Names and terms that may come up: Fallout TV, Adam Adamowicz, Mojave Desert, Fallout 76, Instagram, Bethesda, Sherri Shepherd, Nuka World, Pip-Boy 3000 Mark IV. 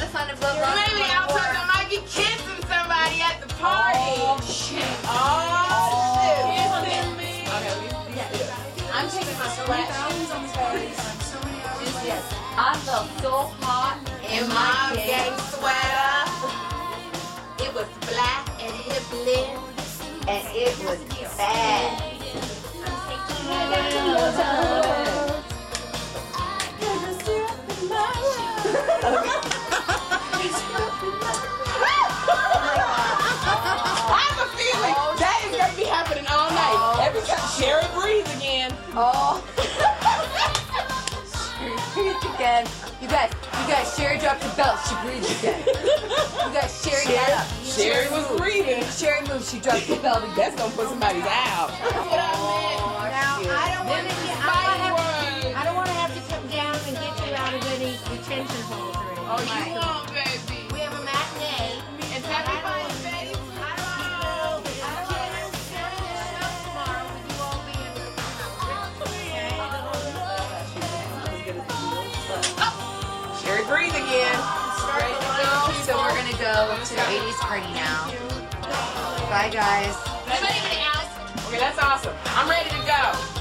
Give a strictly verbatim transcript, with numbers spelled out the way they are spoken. the son of love. You're not even out there. I might be kissing somebody at the party. Oh, shit. Oh, shit. Kissing me. Okay, we, yeah. I'm taking my sweatshirts on the party. Yes. I felt so hot in my gay sweater. It was black and hip lit, and it was bad. Sherri breathes again. Oh. Sherri breathes again. You guys, you guys, Sherri dropped her belt. She breathes again. You guys, Sherri got up. Sherri, Sherri was moved. breathing. Sherri moved. She dropped her belt. That's going to put somebody's out. Oh, now, shit. I don't want to get, I don't want to have to come down and get you out of any detention holes or anything. Oh, you won't, baby. We have a matinee. It's happy fun, baby. Breathe again. Ready to go. So we're gonna go to the eighties party now. Bye guys. Okay, that's awesome. I'm ready to go.